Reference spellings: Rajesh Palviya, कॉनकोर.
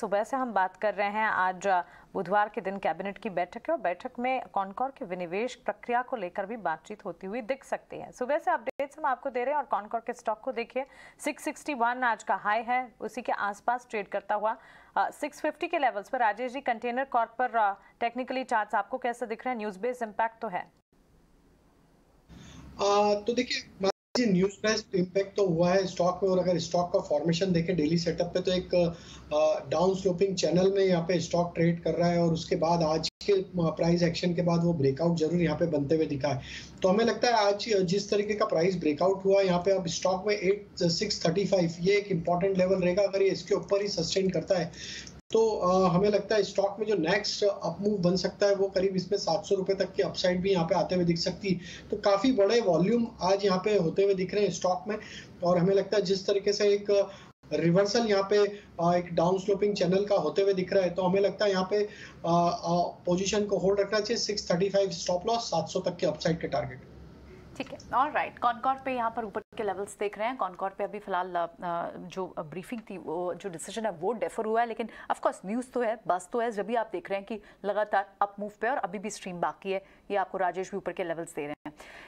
सुबह से हम बात कर रहे हैं। आज बुधवार के दिन कैबिनेट की बैठक है और बैठक में कॉनकोर के विनिवेश प्रक्रिया को लेकर भी बातचीत होती हुई दिख सकती है। सुबह से अपडेट्स हम आपको दे रहे हैं और कॉनकोर के स्टॉक को देखिए 661 आज का हाई है, उसी के आसपास ट्रेड करता हुआ 650 के लेवल्स पर। राजेश जी, कंटेनर कॉर्प पर टेक्निकली चार्ट्स आपको कैसे दिख रहे हैं? न्यूज बेस्ड इम्पैक्ट तो है? तो देखिए न्यूज बेस्ड इम्पैक्ट तो हुआ है स्टॉक में, और अगर स्टॉक का फॉर्मेशन देखें डेली सेटअप पे तो एक डाउन स्लोपिंग चैनल में यहाँ पे स्टॉक ट्रेड कर रहा है, और उसके बाद आज के प्राइस एक्शन के बाद वो ब्रेकआउट जरूर यहाँ पे बनते हुए दिखा है। तो हमें लगता है आज जिस तरीके का प्राइस ब्रेकआउट हुआ यहाँ पे, अब स्टॉक में 8635 ये एक इंपॉर्टेंट लेवल रहेगा। अगर ये इसके ऊपर ही सस्टेन करता है तो हमें लगता है स्टॉक में जो नेक्स्ट अपमूव बन सकता है वो करीब इसमें 700 रुपए तक की अपसाइड भी यहाँ पे आते हुए दिख सकती है। तो काफी बड़े वॉल्यूम आज यहाँ पे होते हुए दिख रहे हैं स्टॉक में, और हमें लगता है जिस तरीके से एक रिवर्सल यहाँ पे एक डाउन स्लोपिंग चैनल का होते हुए दिख रहा है, तो हमें लगता है यहाँ पे पोजीशन को होल्ड रखना चाहिए। 635 स्टॉप लॉस, 700 तक के अपसाइड के टारगेट। ठीक है, ऑलराइट। कॉनकोर पे यहाँ पर ऊपर के लेवल्स देख रहे हैं। कॉनकोर पे अभी फिलहाल जो ब्रीफिंग थी, वो जो डिसीजन है वो डेफर हुआ है, लेकिन ऑफ कोर्स न्यूज़ तो है, बस तो है। जब भी आप देख रहे हैं कि लगातार अप मूव पे, और अभी भी स्ट्रीम बाकी है। ये आपको राजेश भी ऊपर के लेवल्स दे रहे हैं।